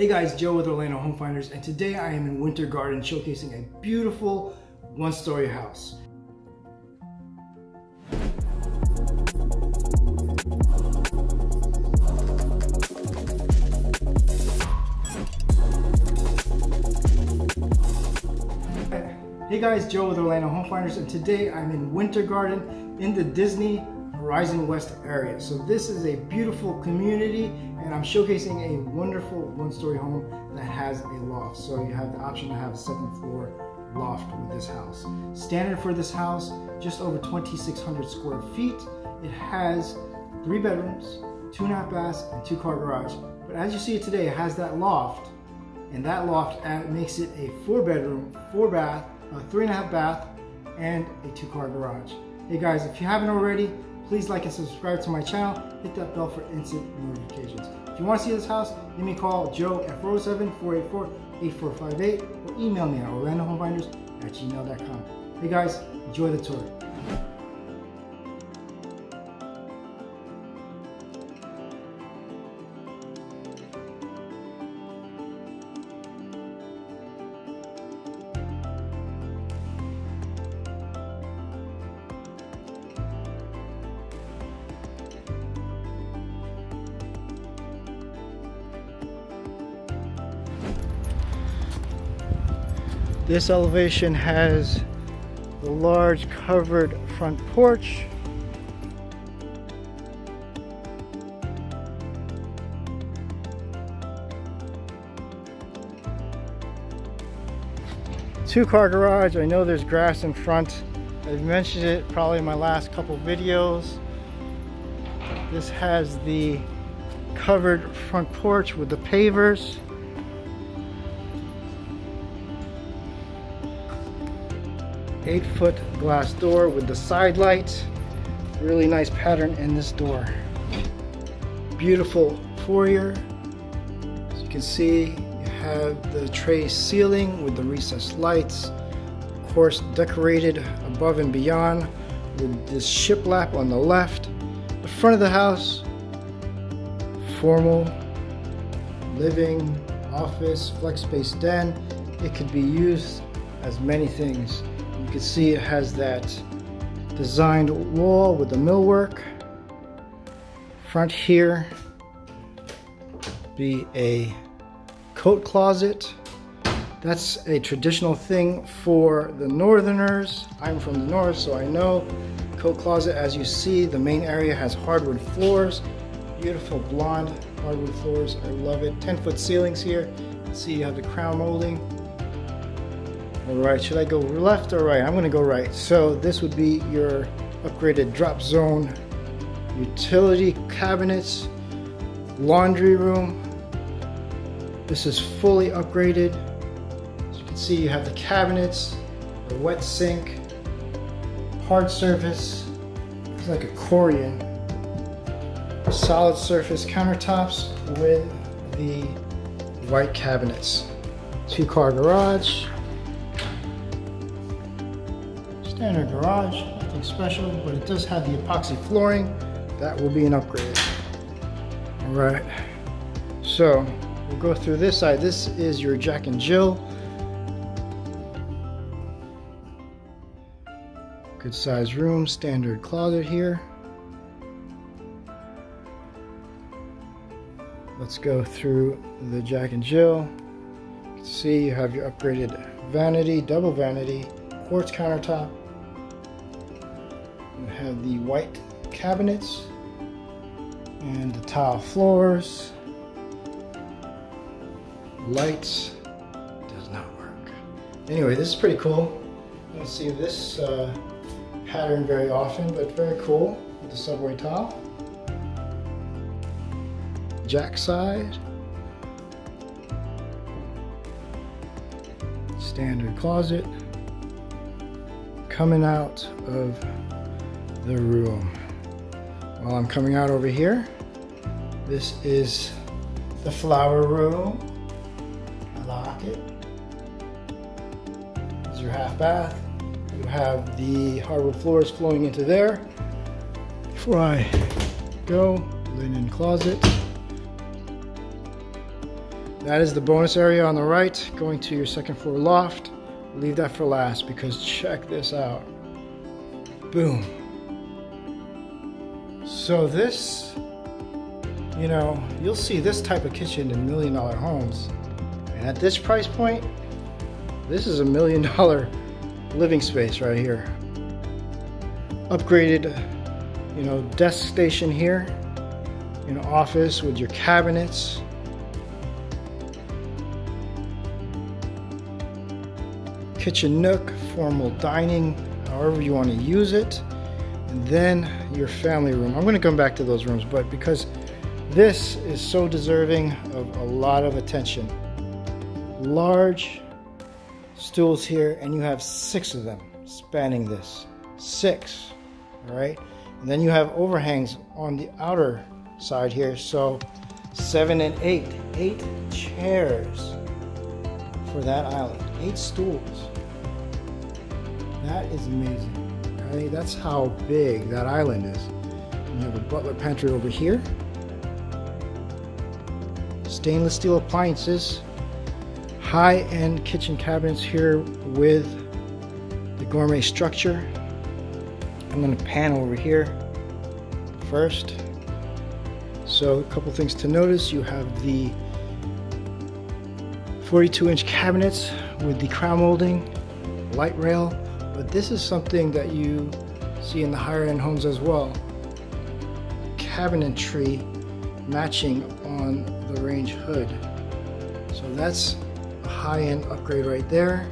Hey guys, Joe with Orlando Home Finders, and today I am in Winter Garden showcasing a beautiful one-story house. Hey guys, Joe with Orlando Home Finders, and today I'm in Winter Garden in the Disney Horizon West area. So this is a beautiful community and I'm showcasing a wonderful one-story home that has a loft. So you have the option to have a second floor loft with this house. Standard for this house, just over 2,600 square feet. It has 3 bedrooms, 2.5 baths, and 2-car garage. But as you see it today, it has that loft, and that loft makes it a 4-bedroom, 4-bath, a 3.5 bath, and a 2-car garage. Hey guys, if you haven't already, please like and subscribe to my channel. Hit that bell for instant notifications. If you want to see this house, give me a call, Joe at 407-484-8458, or email me at orlandohomefinders@gmail.com. Hey guys, enjoy the tour. This elevation has the large covered front porch. Two-car garage, I know there's grass in front. I've mentioned it probably in my last couple videos. This has the covered front porch with the pavers. Eight-foot glass door with the side lights. Really nice pattern in this door. Beautiful foyer. As you can see, you have the tray ceiling with the recessed lights. Of course, decorated above and beyond with this shiplap on the left. The front of the house, formal living, office, flex space den. It could be used as many things. You can see it has that designed wall with the millwork. Front here be a coat closet. That's a traditional thing for the northerners. I'm from the north, so I know. Coat closet, as you see, the main area has hardwood floors. Beautiful blonde hardwood floors. I love it. 10-foot ceilings here. See, you have the crown molding. All right, should I go left or right? I'm gonna go right. So this would be your upgraded drop zone, utility cabinets, laundry room. This is fully upgraded. As you can see, you have the cabinets, the wet sink, hard surface. It's like a Corian. Solid surface countertops with the white cabinets. 2-car garage. Standard garage, nothing special, but it does have the epoxy flooring. That will be an upgrade. All right, so we'll go through this side. This is your Jack and Jill. Good size room, standard closet here. Let's go through the Jack and Jill. You can see you have your upgraded vanity, double vanity, quartz countertop. You have the white cabinets and the tile floors. Lights does not work. Anyway, this is pretty cool. You don't see this pattern very often, but very cool with the subway tile. Jack side. Standard closet. Coming out of the room. While I'm coming out over here, this is the flower room. I like it. This is your 1/2 bath. You have the hardwood floors flowing into there. Before I go, linen closet. That is the bonus area on the right, going to your second floor loft. Leave that for last because check this out. Boom. So this, you know, you'll see this type of kitchen in $1 million homes. And at this price point, this is $1 million living space right here. Upgraded, you know, desk station here, you know, office with your cabinets. Kitchen nook, formal dining, however you want to use it. And then your family room. I'm going to come back to those rooms, but because this is so deserving of a lot of attention. Large stools here, and you have 6 of them spanning this. 6, all right? And then you have overhangs on the outer side here, so 7 and 8 chairs for that island, 8 stools. That is amazing, right? That's how big that island is. You have a butler pantry over here. Stainless steel appliances, high-end kitchen cabinets here with the gourmet structure. I'm going to pan over here first. So a couple things to notice, you have the 42-inch cabinets with the crown molding, light rail, but this is something that you see in the higher-end homes as well. Cabinetry matching on the range hood. So that's a high-end upgrade right there,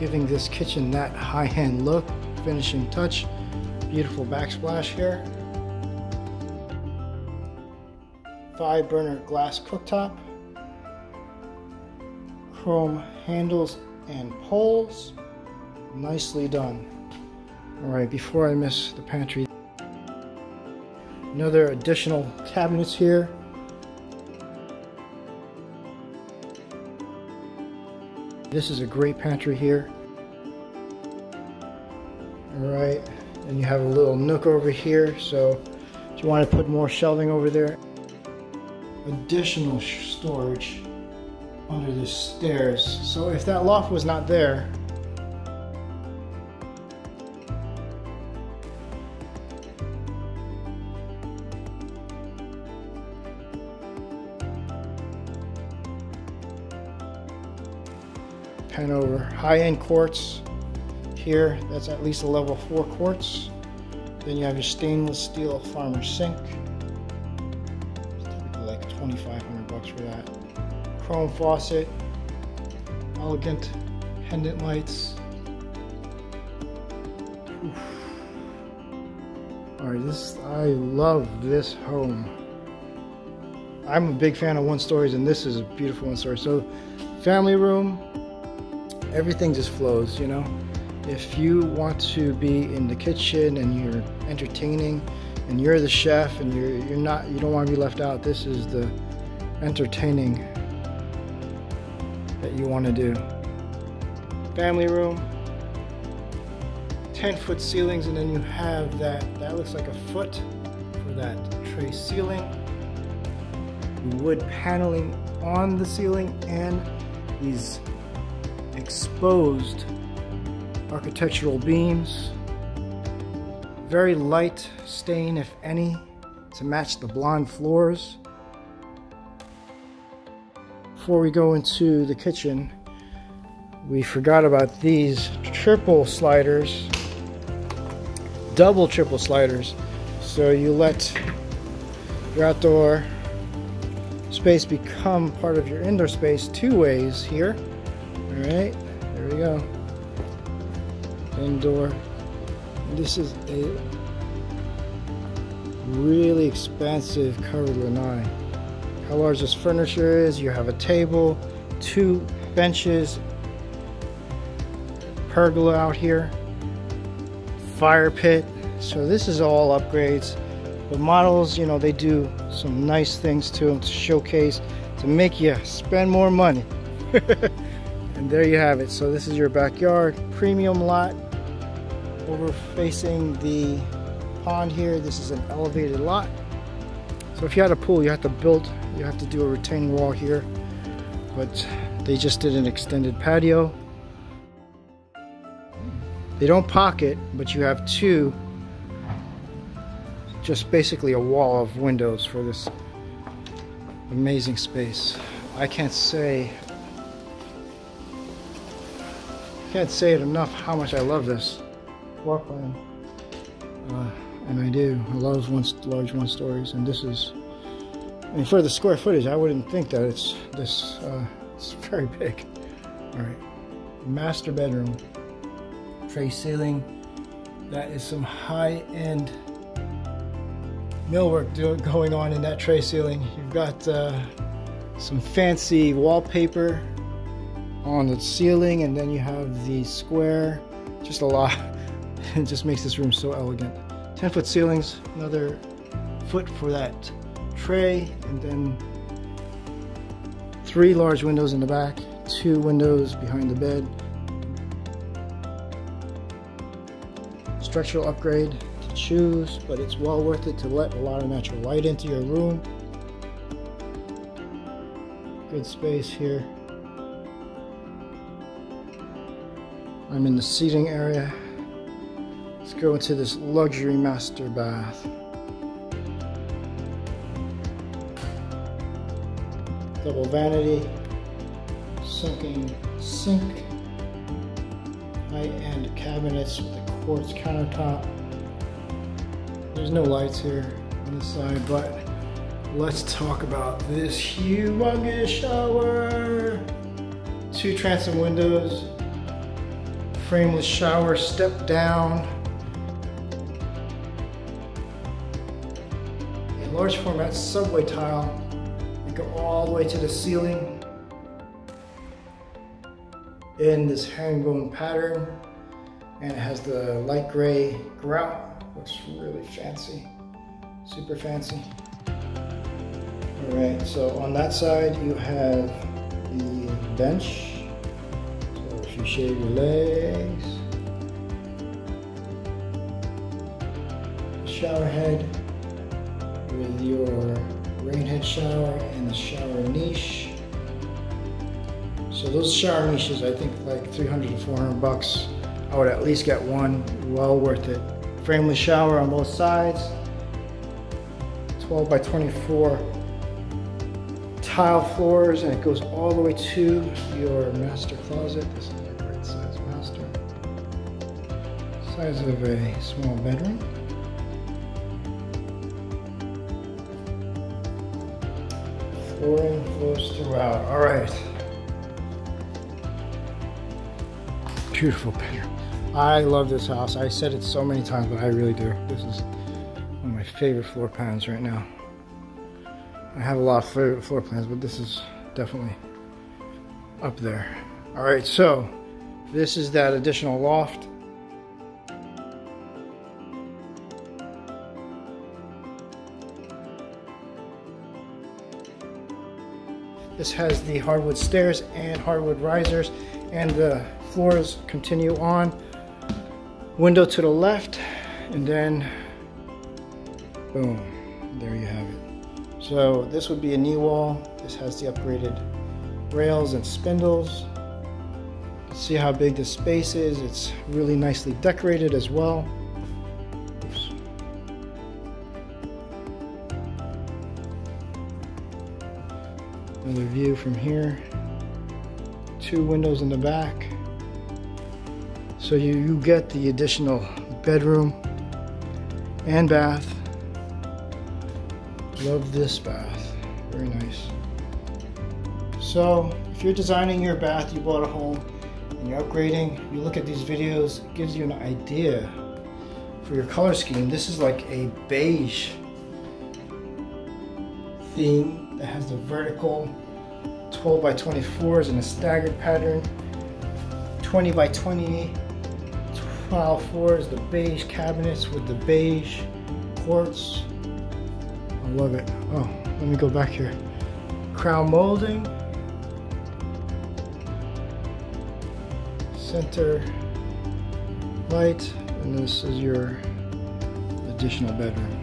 giving this kitchen that high-end look, finishing touch. Beautiful backsplash here. 5-burner glass cooktop. Chrome handles and poles, nicely done. All right, before I miss the pantry, another additional cabinets here. This is a great pantry here. All right, and you have a little nook over here, so if you want to put more shelving over there. Additional storage under the stairs. So if that loft was not there, pan over, high-end quartz here, that's at least a level 4 quartz. Then you have your stainless steel farmer sink, it's typically like $2,500 for that. Chrome faucet, elegant pendant lights. Oof. All right, I love this home. I'm a big fan of one-stories, and this is a beautiful one-story. So, family room, everything just flows, you know. If you want to be in the kitchen and you're entertaining, and you're the chef, and you don't want to be left out. This is the entertaining that you want to do. Family room, 10-foot ceilings, and then you have that looks like a foot for that tray ceiling. Wood paneling on the ceiling and these exposed architectural beams. Very light stain, if any, to match the blonde floors. Before we go into the kitchen, we forgot about these triple sliders, double triple sliders. So you let your outdoor space become part of your indoor space 2 ways here. All right, there we go. Indoor. And this is a really expansive covered lanai. How large this furniture is, you have a table, 2 benches, pergola out here, fire pit. So this is all upgrades. The models, you know, they do some nice things to them to showcase, to make you spend more money. And there you have it. So this is your backyard, premium lot, over facing the pond here. This is an elevated lot. So if you had a pool, you have to do a retaining wall here but they just did an extended patio. They don't pocket, but you have two, just basically a wall of windows for this amazing space. I can't say it enough how much I love this floor plan. And I do. I love large one-stories, and this is, I mean, for the square footage, I wouldn't think that it's this, it's very big. All right, master bedroom, tray ceiling. That is some high-end millwork going on in that tray ceiling. You've got some fancy wallpaper on the ceiling, and then you have the square, just a lot. It just makes this room so elegant. 10-foot ceilings, another foot for that tray, and then three large windows in the back, two windows behind the bed. Structural upgrade to choose, but it's well worth it to let a lot of natural light into your room. Good space here. I'm in the seating area. Let's go into this luxury master bath. Double vanity, sinking sink, high-end cabinets with a quartz countertop. There's no lights here on this side, but let's talk about this humongous shower. Two transom windows, frameless shower, step down. A large format subway tile. Go all the way to the ceiling in this herringbone pattern, and it has the light gray grout. Looks really fancy, super fancy. All right, so on that side you have the bench, so if you shave your legs, shower head with your rainhead shower and the shower niche. So those shower niches, I think like $300 to $400 bucks. I would at least get one, well worth it. Frameless shower on both sides, 12 by 24 tile floors, and it goes all the way to your master closet. This is a great size master. Size of a small bedroom. Corian flows throughout. All right. Beautiful bedroom. I love this house. I said it so many times, but I really do. This is one of my favorite floor plans right now. I have a lot of favorite floor plans, but this is definitely up there. All right, so this is that additional loft. This has the hardwood stairs and hardwood risers, and the floors continue on. Window to the left, and then boom, there you have it. So this would be a knee wall. This has the upgraded rails and spindles. See how big the space is. It's really nicely decorated as well. Another view from here, two windows in the back, so you get the additional bedroom and bath. Love this bath, very nice. So if you're designing your bath, you bought a home and you're upgrading, you look at these videos, it gives you an idea for your color scheme. This is like a beige theme. It has the vertical 12 by 24s in a staggered pattern, 20 by 20 tile floors, the beige cabinets with the beige quartz. I love it. Oh, let me go back here. Crown molding, center light, and this is your additional bedroom.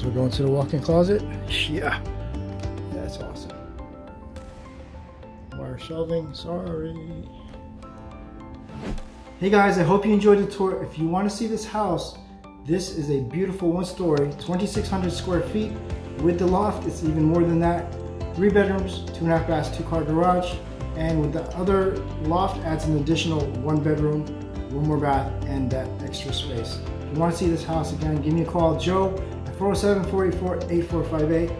as we're going to the walk-in closet. Yeah, that's awesome. Wire shelving, sorry. Hey guys, I hope you enjoyed the tour. If you want to see this house, this is a beautiful one-story, 2,600 square feet. With the loft, it's even more than that. 3 bedrooms, 2.5 baths, 2-car garage. And with the other loft adds an additional 1 bedroom, 1 more bath, and that extra space. If you want to see this house again, give me a call, Joe, at 407-484-8458,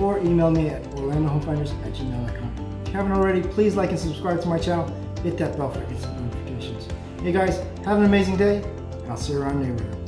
or email me at orlandohomefinders@gmail.com. If you haven't already, please like and subscribe to my channel. Hit that bell for instant notifications. Hey guys, have an amazing day, and I'll see you around neighborhood.